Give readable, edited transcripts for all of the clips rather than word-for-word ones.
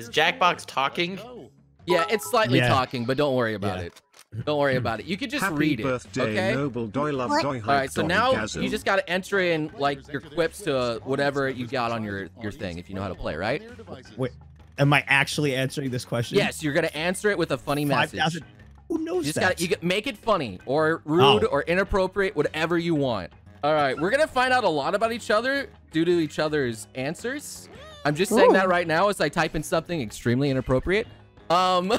Is Jackbox talking? Yeah, it's slightly talking, but don't worry about it. Don't worry about it. You could just read it. Okay. Alright, so now you just gotta enter in like your quips to whatever you got on your thing if you know how to play, right? Wait, am I actually answering this question? Yes, you're gonna answer it with a funny message. Who knows that? You gotta make it funny or rude or inappropriate, whatever you want. All right, we're gonna find out a lot about each other due to each other's answers. I'm just saying that right now as I type in something extremely inappropriate. Oh my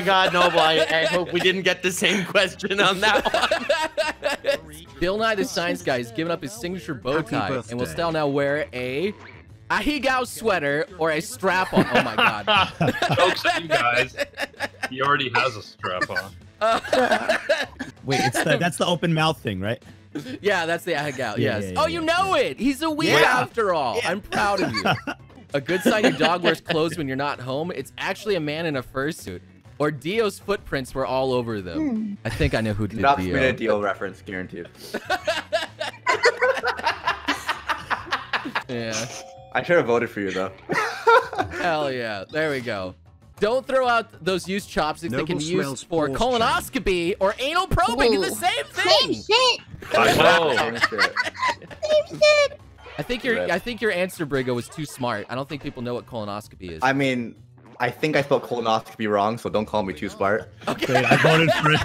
God, Noble! I hope we didn't get the same question on that one. Bill Nye the Science Guy has given up his signature bow tie and will still now wear a ahigao sweater or a strap on. Oh my God! Folks, you guys, he already has a strap on. Wait, that's the open mouth thing, right? Yeah, that's the ahigao. Yes. Oh, you know it. He's a weeb after all. Yeah. I'm proud of you. A good sign your dog wears clothes when you're not home. It's actually a man in a fursuit. Or Dio's footprints were all over them. I think I know who did Dio. That's been a Dio reference, guaranteed. Yeah. I should have voted for you, though. Hell yeah. There we go. Don't throw out those used chopsticks that can be used for colonoscopy or anal probing. It's the same thing. Same shit. I know. Same shit. I think your answer, Brigo, was too smart. I don't think people know what colonoscopy is. I mean, I think I spelled colonoscopy wrong, so don't call me too smart. Okay. I voted for it.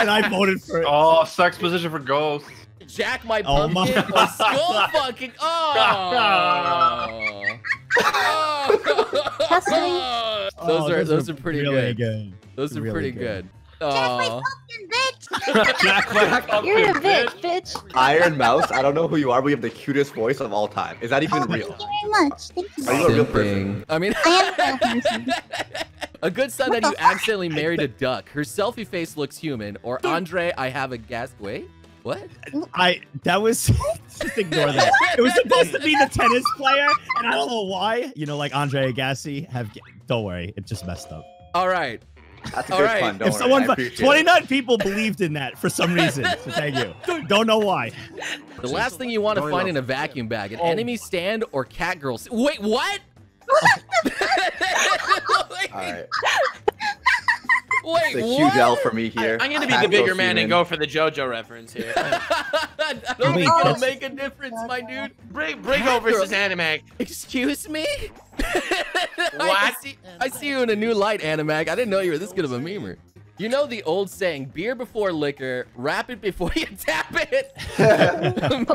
And I voted for it. Oh, sex position for ghosts. Jack my pumpkin or skull fucking. Oh. Oh. Those are pretty really good. Those are really pretty good. Jack my pumpkin, bitch! Jack my pumpkin, you're a bitch, bitch. Iron Mouse, I don't know who you are, but you have the cutest voice of all time. Is that even real? Thank you very much. Thank you. Are you a real person? I mean, a good son that you accidentally married a duck. Her selfie face looks human. Or Andre, I have a gas. Wait, what? That was just ignore that. It was supposed to be the tennis player, and I don't know why. You know, like Andre Agassi. Don't worry, it just messed up. All right. That's a good pun. Don't worry. 29 people believed in that for some reason. So thank you. Don't know why. The last thing you want to find in a vacuum bag: an enemy stand or cat girls. Wait, what? All right. Wait, it's a huge L for me here. I'm going to be the bigger man and go for the JoJo reference here. I don't think it'll make a difference, my dude. Brigo versus Animag. Excuse me? What? I see you in a new light, Animag. I didn't know you were this good of a memer. You know the old saying, beer before liquor, wrap it before you tap it.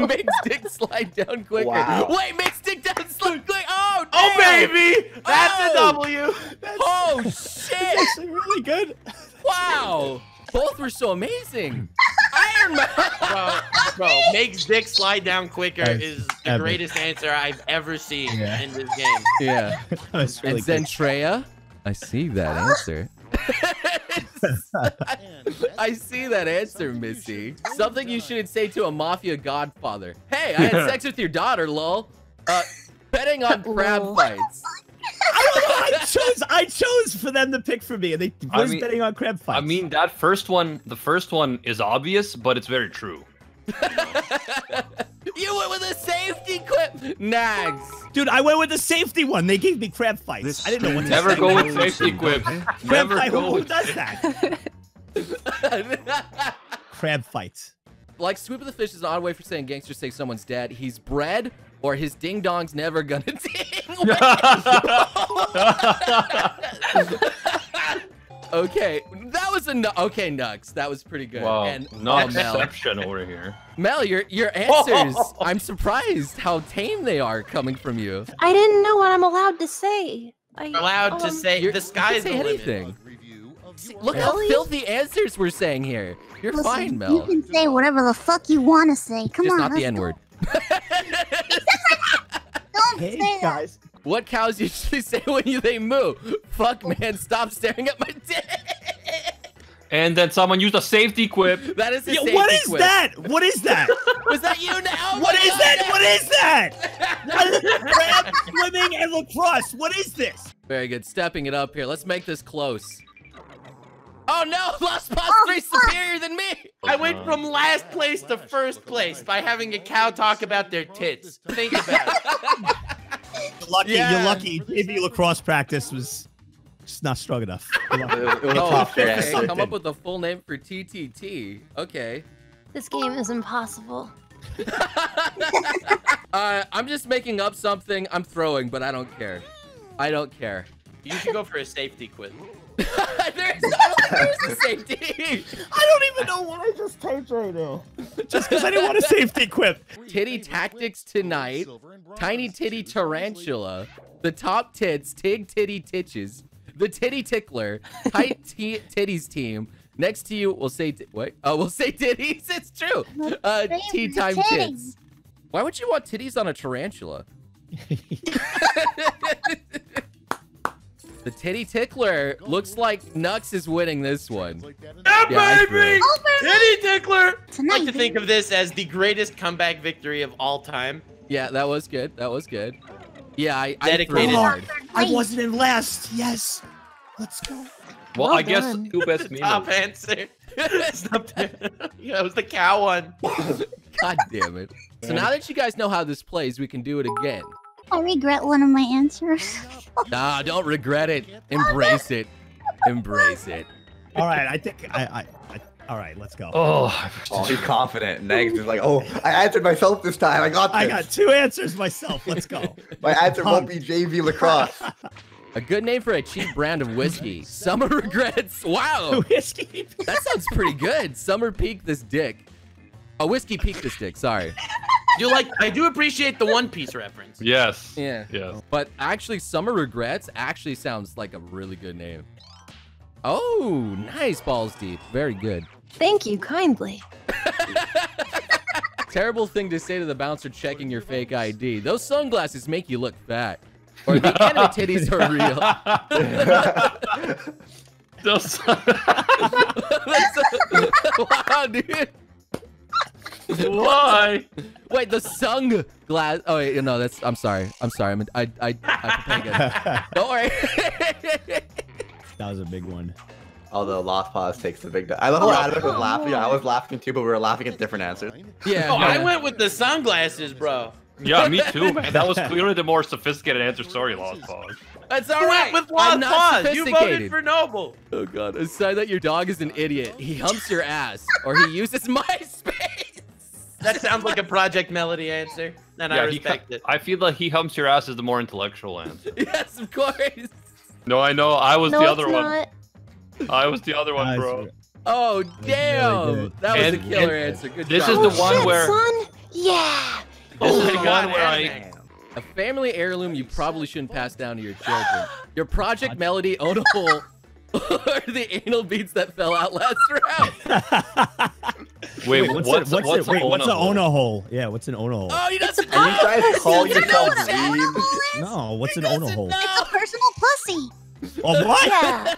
Makes dick slide down quicker. Wow. Wait, makes dick down slide quicker. Oh, damn. Oh, baby. That's a W. That's, oh, shit. That's actually really good. Wow. Both were so amazing. Iron Man. Bro, makes dick slide down quicker is the greatest answer I've ever seen in this game. Yeah. Really and Zentreya, I see that answer. I see that answer, Missy. Something you shouldn't say to a mafia godfather. Hey, I had sex with your daughter, lol. Betting on crab fights. I chose for them to pick for me, and they was betting on crab fights. I mean, that first one, the first one is obvious, but it's very true. You went with a safety quip, Nagzz. Dude, I went with the safety one. They gave me crab fights. I didn't know what to say. Never go with safety quips. Never go with that. Crab fights. Like Swoop of the Fish is an odd way for saying gangsters say someone's dead. He's bread, or his ding dong's never gonna ding. Okay, that was enough. Okay, Nux, that was pretty good. Wow, and, not exceptional over here. Mel, your answers, I'm surprised how tame they are coming from you. I didn't know what I'm allowed to say. Allowed to say, the sky's the limit. Look how filthy answers we're saying here. You're fine, Mel. You can say whatever the fuck you want to say. Come on, not the N-word. Don't say that. Guys. What cows usually say when they moo? Fuck, man, stop staring at my dick. And then someone used a safety quip. That is a safety quip. That? What is that? Was that you now? What is that? What is that? Crab, swimming, and lacrosse. What is this? Very good. Stepping it up here. Let's make this close. Oh no, Lost Pause 3 superior than me! I went from last place to first place by having a cow talk about their tits. Think about it. You're lucky. Yeah. You're lucky. Maybe lacrosse practice was just not strong enough. Okay. Come up with a full name for TTT. Okay. This game is impossible. I'm just making up something. I'm throwing, but I don't care. I don't care. You should go for a safety quiz. there's a safety. I don't even know what I just typed right now. Just because I didn't want a safety quip. Titty tactics tonight. Tiny titty tarantula. The top tits. Tig titty titches. The titty tickler. Tight titties team. Next to you, we'll say what? Oh, we'll say titties. It's true. Tea time tits. Why would you want titties on a tarantula? The titty tickler looks like Nux is winning this one. Yeah, baby! Titty tickler! Tonight, I like to think of this as the greatest comeback victory of all time. Yeah, that was good. That was good. Yeah, I dedicated hard. I wasn't in last. Yes. Let's go. Well, I guess who best me? Top answer. Yeah, it was the cow one. God damn it. So now that you guys know how this plays, we can do it again. I regret one of my answers. Nah, don't regret it. Embrace it. Embrace it. All right, I think all right, let's go. Oh, I'm too confident. Nagzz is like, oh, I answered myself this time. I got this. I got two answers myself. Let's go. My answer won't be JV lacrosse. A good name for a cheap brand of whiskey. Summer regrets. Wow. Whiskey. That sounds pretty good. Summer peak this dick. Oh, whiskey peak this dick. Sorry. You like? I do appreciate the One Piece reference. Yes. Yeah. Yes. But actually, Summer Regrets actually sounds like a really good name. Oh, nice, Balls Deep. Very good. Thank you kindly. Terrible thing to say to the bouncer checking your fake ID. Those sunglasses make you look fat. Or the anime titties are real. Those. Wow, dude. Why? Wait, the sunglass. Oh, wait, no, that's. I'm sorry. I'm sorry. I don't worry. That was a big one. Although Lost Pause takes the big. I love how Adam was laughing. Yeah, I was laughing too, but we were laughing at different answers. Yeah. Oh, I went with the sunglasses, bro. Yeah, me too, man. That was clearly the more sophisticated answer. Sorry, Lost Pause. That's all right. With Lost Pause, you voted for Noble. Oh God, it's sad that your dog is an idiot. He humps your ass, or he uses MySpace. That sounds like a Projekt Melody answer, and yeah, I respect it. I feel like he humps your ass is the more intellectual answer. Yes, of course. No, I know. I was the other one. I was the other one, bro. Oh, damn. Really that was a killer answer. Good this job. Is the one shit, where... Son? Yeah. This is the one where I... A family heirloom you probably shouldn't pass down to your children. Your Projekt Melody ownable... or the anal beads that fell out last round. Wait, what's an Ono hole? Yeah, what's an Ono hole? Oh, you guys call yourself weeb? No, what's an Ono hole? It's a personal pussy. Oh, what?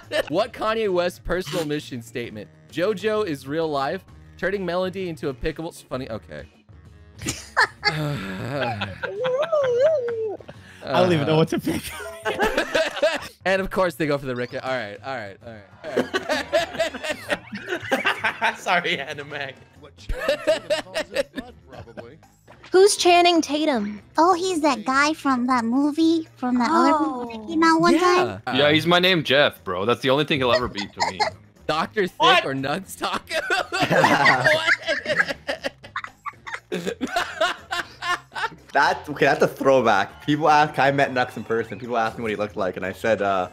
Yeah. What Kanye West personal mission statement? JoJo is real life, turning Melody into a pickable. It's funny. Okay. I don't even know what to pick. And of course, they go for the Rick. All right, all right, all right. All right. Sorry, Anime. Who's Channing Tatum? Oh, he's that guy from that movie, from that other movie that came out one time. Yeah, he's my name, Jeff, bro. That's the only thing he'll ever be to me. Dr. Thick or Nux Taku? Okay, that's a throwback. People ask, I met Nux in person. People asked me what he looked like, and I said, I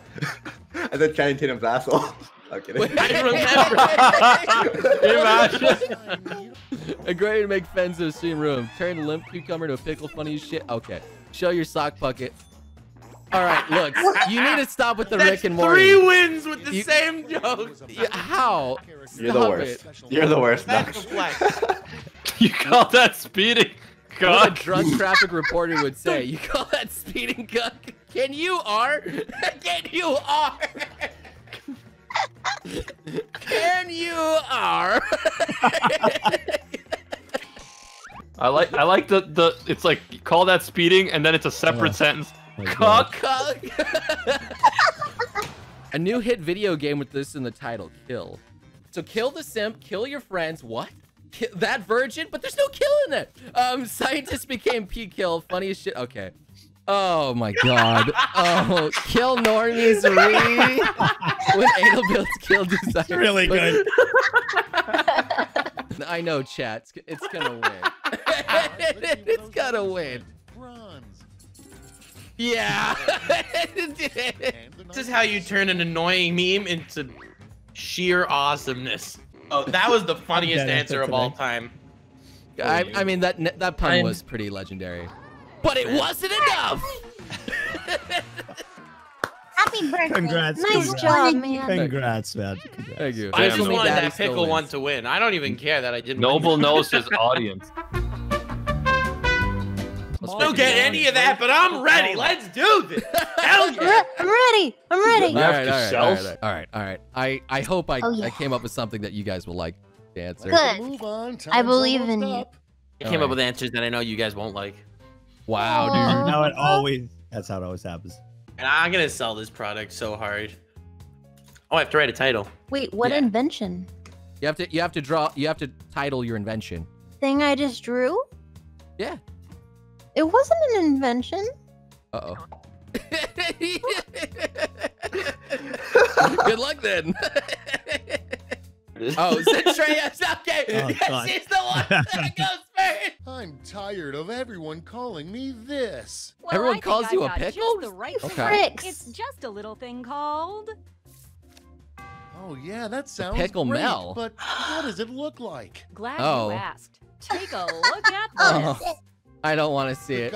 said Channing Tatum's asshole. I'm kidding. Wait, I remember. A great way to make friends in the same room. Turn a limp cucumber to a pickle, funny shit. Okay, show your sock bucket. All right, look, you need to stop with the Rick and Morty. Three wins with the same joke. How? You're the worst. You're the worst, Nux. You call that speeding? God. What a drug traffic reporter would say. You call that speeding cuck? Can you are? Can you are? Can you are? I like the it's like you call that speeding and then it's a separate sentence. Cuck. A new hit video game with this in the title, Kill. So kill the simp, kill your friends, what? Kill that virgin, but there's no kill in it. Scientists became P-Kill, funniest shit. Okay. Oh my god. Oh, kill normies re with anal builds kill desires. Really good. I know, chat. It's gonna win. It's gonna win. Yeah. This is how you turn an annoying meme into sheer awesomeness. Oh, that was the funniest answer of all time. I mean, that pun was pretty legendary. But it wasn't enough! Happy birthday. Congrats. Nice job, man. Congrats, man. Congrats. Thank you. I just wanted that pickle one to win. I don't even care that I didn't win. Noble knows his audience. Don't get any of that, but I'm ready. Let's do this. Hell yeah. I'm ready. I'm ready. All right. I hope I came up with something that you guys will like to answer. Good. I believe in you. I came up with answers that I know you guys won't like. Wow, dude. Now it always, that's how it always happens. And I'm going to sell this product so hard. Oh, I have to write a title. Wait, what invention? You have to draw, you have to title your invention. Thing I just drew? Yeah. It wasn't an invention. Uh-oh. Good luck then. Oh, Zentreya's okay. Oh, yes, she's the one that goes first. I'm tired of everyone calling me this. Well, everyone calls you a pickle? It's just a little thing called... Oh, yeah, that sounds pickle great, Mel. But what does it look like? Glad you asked. Take a look at this. Oh, I don't want to see it.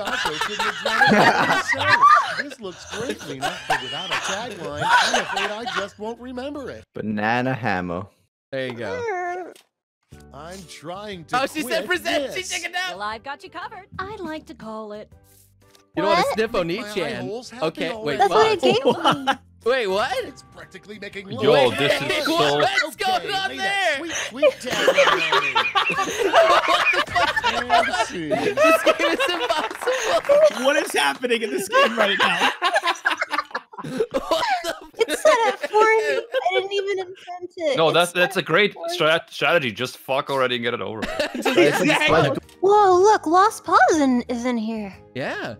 This looks great, Lena, but without a tagline, I'm afraid I just won't remember it. Banana hammer. There you go. I'm trying to. Oh, she said present. She took it out. Well, I've got you covered. I'd like to call it. You don't want to sniff Oni-chan. Okay, wait. That's what it gave me. Wait, what? It's practically making. Yo, this is so. What's going on there? Sweet down. What the fuck? This game is impossible. What is happening in this game right now? What the? It's set up for me. I didn't even invent it. No, that's a great strategy. Just fuck already and get it over. Exactly. Whoa, look, Lost Pause is in here. Yeah.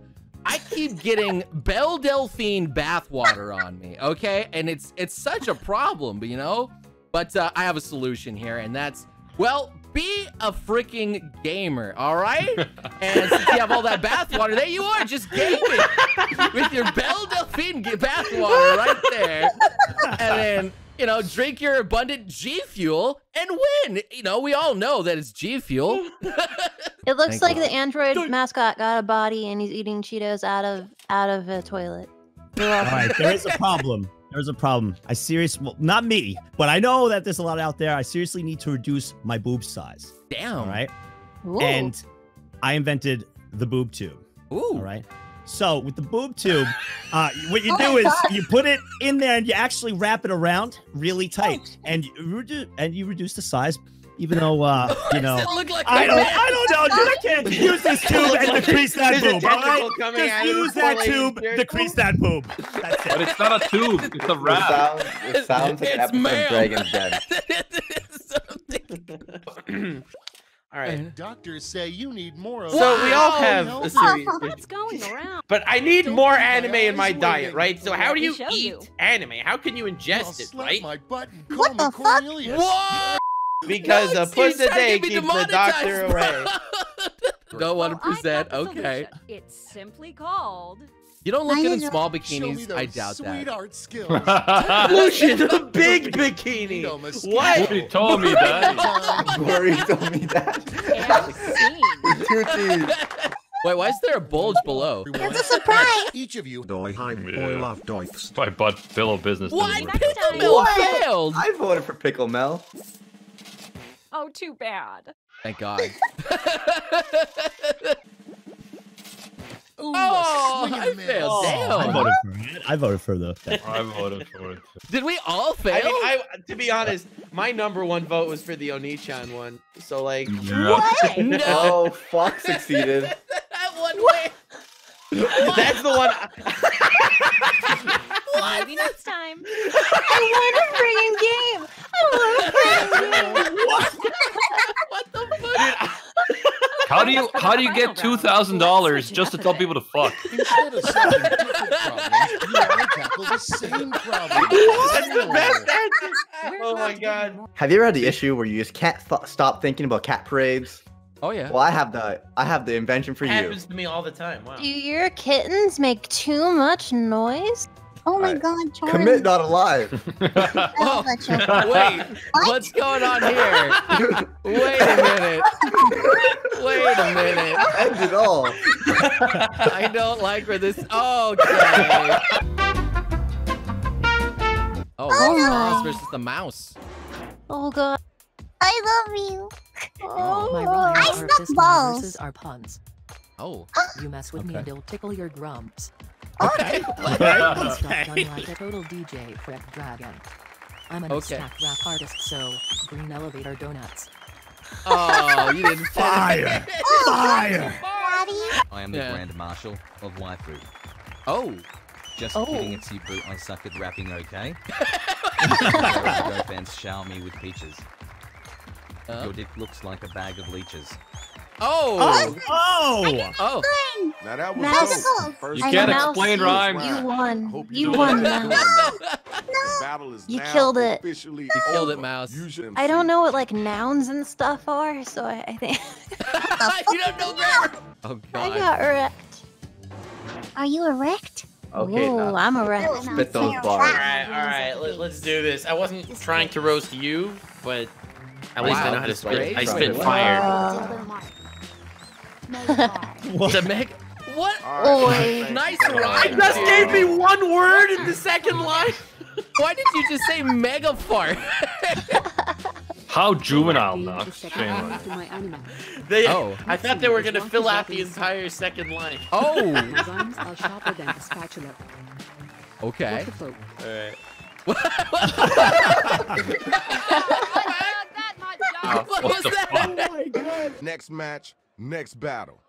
I keep getting Belle Delphine bathwater on me, okay? And it's such a problem, you know? But I have a solution here, and that's, well, be a freaking gamer, all right? And since you have all that bathwater, there you are, just gaming with your Belle Delphine bathwater right there. And then, you know, drink your abundant G Fuel and win. You know, we all know that it's G Fuel. It looks like the android mascot got a body and he's eating Cheetos out of a toilet. All right, there is a problem. There's a problem. I seriously, well, not me, but I know that there's a lot out there. I seriously need to reduce my boob size. Damn. All right. Ooh. And I invented the boob tube. Ooh. All right. So with the boob tube, what you do is you put it in there and you actually wrap it around really tight, and you reduce the size. Even though, you know, I don't know, dude, I can't use this tube and decrease that boob, all right? Just use that tube, decrease that boob. That's it. But it's not a tube, it's a wrap. It sounds like an episode of Dragon's Den. All right. And doctors say you need more of. So we all have a serious what's going around? But I need more anime in my diet, right? So how do you eat anime? How can you ingest it, right? What the fuck? Whoa! Because a puss a day keeps the doctor away. Don't want to present. Okay. It's simply called. You don't look good in small bikinis. I doubt that. Look at the big bikini. What? He told me that. Corey told me that. Wait, why is there a bulge below? It's a surprise. Each of you. Doi love doifs. My butt pillow business. Why Pickle Mel failed? I voted for Pickle Mel. Oh, too bad. Thank God. Ooh, I failed. Damn. I voted for it. I voted for the. I voted for it. Did we all fail? I mean, to be honest, my #1 vote was for the Oni-chan one. So like, what? No. Oh, Fox succeeded. That one way. That's the one. Maybe next time. I want a friggin' game. I want a friggin' game. What? What the fuck? Dude, How do you get $2,000 just to tell people to fuck? Instead of solving different problems, you want to tackle the same problem. That's the best answer. Oh my god. Have you ever had the issue where you just can't stop thinking about cat parades? Oh yeah. Well, I have the invention for you. Happens to me all the time. Wow. Do your kittens make too much noise? Oh my god, Charlie. Commit not alive. Oh, wait, what's going on here? Wait a minute. Wait a minute. End it all. I don't like where this. Oh, okay. Oh, the mouse versus the mouse. Oh god. I love you. Oh, I stuck balls. Our pawns. Oh, you mess with me and it'll tickle your grumps. Okay. Like a total DJ Fred Dragon. I'm an abstract rap artist, so green elevator donuts. Oh, you didn't fire! Fire! I am the Grand Marshal of Waifu. Oh. Just kidding, it's you, Boo. I suck at rapping, okay? Go fans shower me with peaches. Your dick looks like a bag of leeches. Oh! Oh! Oh! Now that was cool. You can't explain rhymes. You won. You won, Mouse. No! You killed it. You killed it, Mouse. I don't know what like nouns and stuff are, so I think. You don't know that. Oh god. I got wrecked. Are you erect? Okay. Ooh, I'm erect. Spit those bars. All right. Let's do this. I wasn't trying to roast you, but at least I know how to spit. I spit fire. What? The Meg? What? Right, nice rhyme. You just gave me one word in the second line. Why did you just say mega fart? How juvenile, Nux. I thought they were going to fill out the entire second line. Oh. Okay. All right. What was that? Oh my god. Next match. Next battle.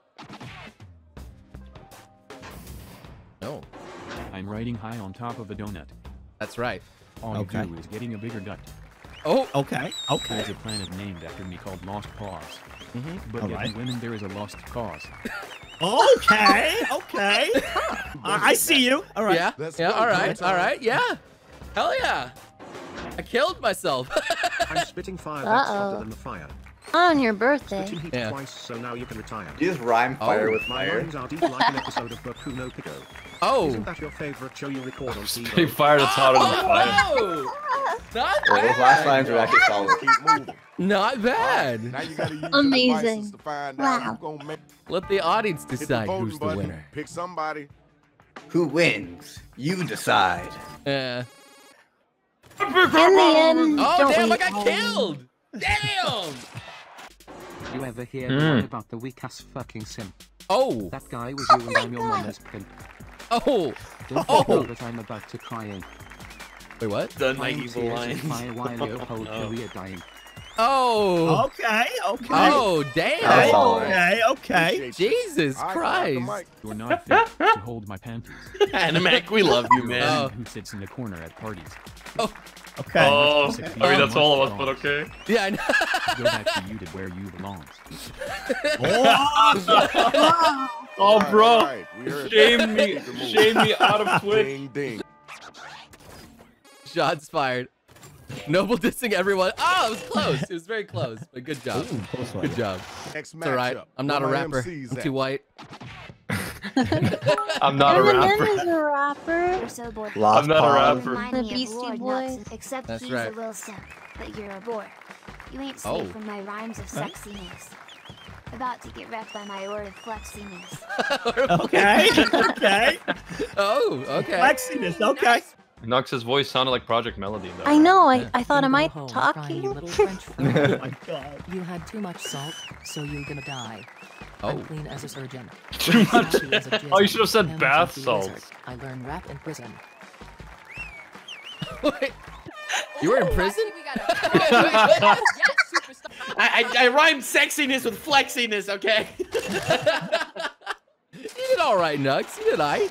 No. I'm riding high on top of a donut. That's right. All you do is getting a bigger gut. Oh, okay. There's a planet named after me called Lost Pause. But in women there is a lost cause. Okay. I see you. All right. Yeah, all right. Yeah. Hell yeah. I killed myself. I'm spitting fire that's hotter than the fire. On your birthday. Twice, so now you can retire. You just rhyme fire with fire. My lines are like an episode of Bucuno Pigo. Oh. Isn't that your favorite show you record on TV? Spitting fire that's hotter than the fire. Not bad. Those last lines are actually solid. Keep moving. Not bad. Now you gotta use amazing. To find out wow. Let the audience decide who's the winner. Pick somebody. Who wins? You decide. Yeah. Oh damn! I got killed. Damn. You ever hear about the weak ass fucking simp? Oh! That guy was you and I'm your mama's pimp. Oh! Don't know that I'm about to cry in. Wait, what? Done my evil lines. Oh! Okay! Oh, damn! Okay! Jesus Christ! You're not fit to hold my panties. Animac, we love you, man. Who sits in the corner at parties. Oh! Okay. Oh, I mean that's all of us, but okay. Yeah, I know. Go back to you to where you belong. Oh, bro! Right. Shame me out of Twitch. Ding, ding. Shots fired. Noble dissing everyone. Oh, it was close. It was very close. But good job. Ooh, good job. It's all right. I'm not a rapper. I'm too white. I'm not a rapper. I'm not a rapper. The Beastie Boys. Except that's he's right. A real simp, but you're a bore. You ain't safe from my rhymes of sexiness. About to get wrecked by my word of flexiness. Okay. Flexiness. Okay. Nux's voice sounded like Projekt Melody, though. I know. I thought, am I talking? Oh my god. You had too much salt, so you're gonna die. Clean as a surgeon. Too much. Oh, you should have said bath salts. I learned rap in prison. Wait. You were in prison? I rhymed sexiness with flexiness. Okay. You did all right, Nux. You did all right.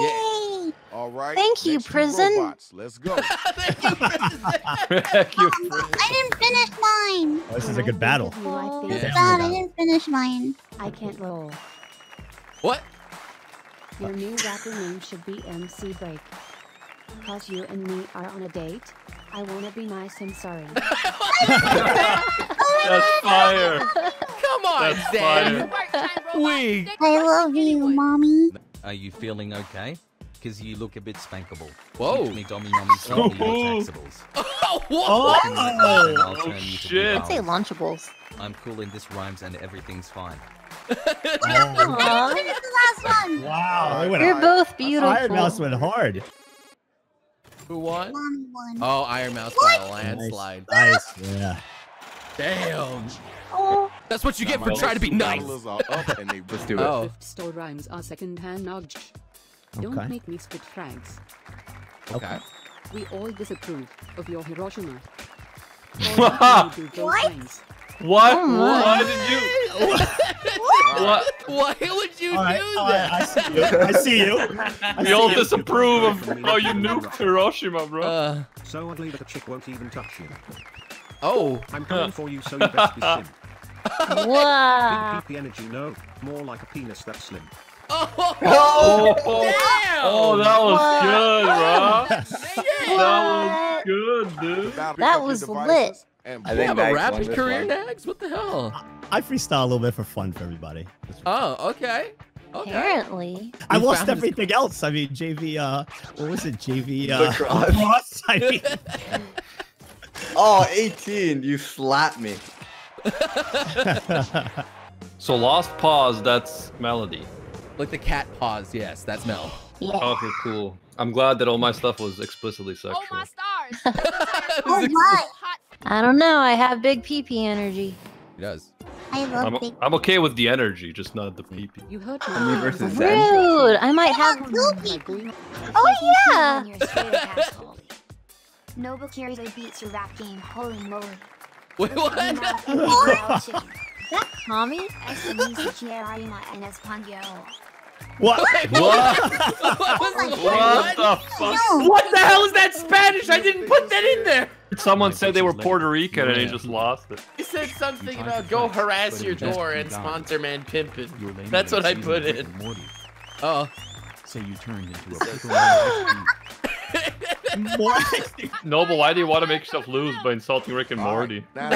Yay! All right. Thank Thank you, prison. Let's go. Thank you, prison. I didn't finish mine. Oh, this is a good battle. Oh, yeah. God, I didn't finish mine. I can't roll. What? Your new rapper name should be MC Break. Because you and me are on a date. I want to be nice and sorry. That's fire. Come on, Zen. We. I love you, mommy. Are you feeling okay? Because you look a bit spankable. Whoa. Me, Dommy, Mommy, Snowy, Taxables. Oh, what? Oh, shit. I'd say Lunchables. I'm cool in this rhymes and everything's fine. I didn't finish the last one. Wow. You're both beautiful. Iron Mouse went hard. Who won? Oh, Iron Mouse won a landslide. Nice. Yeah. Damn. Oh. That's what you get for trying to be nice. Let's do it. Oh. Store rhymes are second-hand Nagzz. Don't make me spit frags. Okay. We all disapprove of your Hiroshima. What? What? Oh, why did you? What? Why would you do that? I see you. We all disapprove of how you nuked Hiroshima, bro. So ugly that the chick won't even touch you. Oh, I'm coming for you, so you best be slim. Wow. Big PP energy, no, more like a penis that's slim. Oh, damn. Oh, that was good, bro. That was good, dude. That was lit. I think I have a rapping career, Nagzz? What the hell? I freestyle a little bit for fun for everybody. Oh, okay. Okay. Apparently. I lost everything else. I mean, JV, what was it? JV, Cross. I mean. Oh, 18. You slapped me. So Lost Pause, that's Melody. Like the cat paws, yes, that's Mel. Yeah. Okay, cool. I'm glad that all my stuff was explicitly sexual. Oh, my stars. Oh, my. I don't know. I have big pee-pee energy. He does. I love I'm okay with the energy, just not the pee-pee. You heard me versus Zen. Dude, I might have pee-pee. Oh, yeah. Noble Carrier beats your rap game. Holy moly. Wait, what? That Tommy? What? What? What the fuck? What the hell is that Spanish? I didn't put that in there. Someone said they were Puerto Rican and he just lost it. He said something about go harass your door and sponsor man pimpin'. That's what I put in. Uh oh. So you turned into a Noble, why do you want to make yourself lose by insulting Rick and Morty? What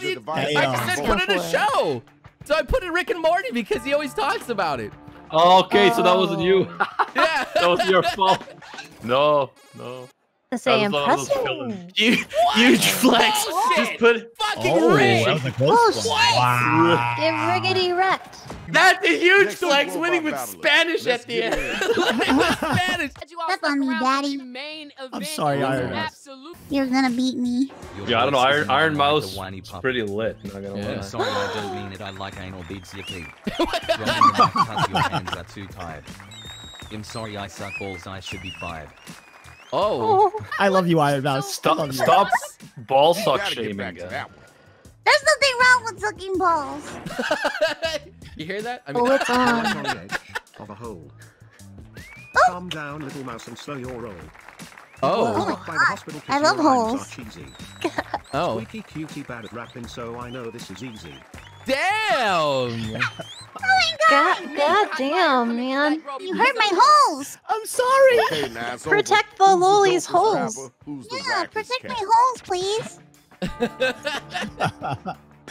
do you, I just said put in a show. So I put in Rick and Morty because he always talks about it. Okay, so that wasn't you. Yeah. That was your fault. No, no. Say impressive. Huge flex. Just put fucking Rick. That was a close one. Wow. Get riggedy wrecked. That's a huge flex, winning with Spanish at the end. Spanish. That's on me, Daddy. I'm sorry, Iron Mouse. You're gonna beat me. Yeah, I don't know. Iron Mouse is pretty lit. Not gonna lie. I'm sorry, I don't mean it. I like anal beats your feet. Your hands are too tired. I'm sorry, I suck balls. I should be fired. Oh. I love you, Iron Mouse. Stop ball suck shaming. There's nothing wrong with sucking balls. You hear that? I mean, oh, it's on the edge of a hole. Oh. Calm down, little mouse, and slow your roll. Oh. Oh, I love holes. Oh. Squeaky cutie bad at rapping, so I know this is easy. Damn! Oh my God! God damn, man! You hurt my holes. I'm sorry. Hey, Nagzz, protect Bololi's holes. Yeah, protect my holes, please.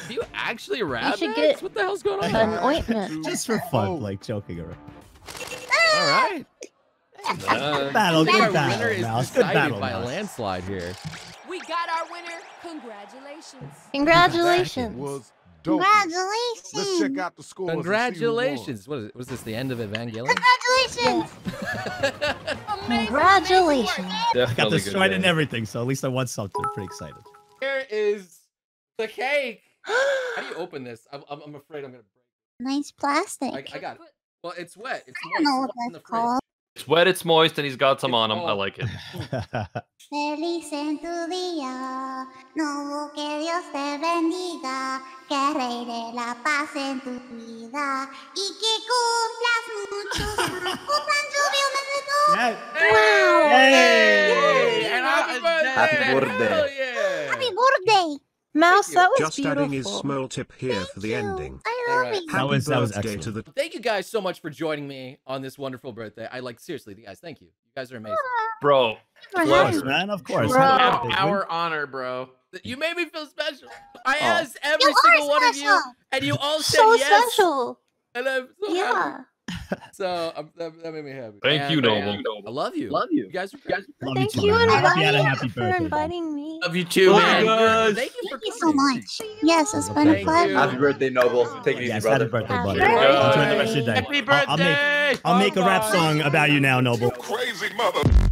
Do you actually rap? What the hell's going on? An ointment, just for fun, like joking around. All right. Battle, good battle, Mouse. Good battle, by a landslide here. We got our winner. Congratulations. Congratulations. Congratulations! Let's check out the scores. Congratulations! What is it? Was this the end of Evangelion? Congratulations! Congratulations! I got destroyed and everything, so at least I won something. I'm pretty excited. Here is the cake. How do you open this? I'm afraid I'm gonna break. Nice plastic. I got it. Well, it's wet. It's moist. I don't know what that's called. It's wet. It's moist, and he's got some on him. I like it. Feliz en tu día, no que Dios te bendiga. Que rey de la paz en tu vida y que cumplas mucho. Cumplan lluvia un mes de todo. Wow. Happy birthday. Yeah. Happy birthday. Mouse, that was just beautiful. Adding his small tip here for the ending. I love it. Happy birthday to the... Thank you guys so much for joining me on this wonderful birthday. I like, seriously, you guys, thank you. You guys are amazing. Bro. Of course, man, of course. Bro. Our honor, bro. You made me feel special. I asked every single one of you, and you all said yes. Special. And I'm so happy. So that made me happy. Thank you, Noble. I love you. Love you. You guys are great. Thank you for inviting me. Love you too, man. Thank you so much. Yes, it's been a pleasure. Happy birthday, Noble. Take it easy, brother. Happy birthday, buddy. Enjoy the rest of your day. Happy birthday. I'll make a rap song about you now, Noble. Crazy mother.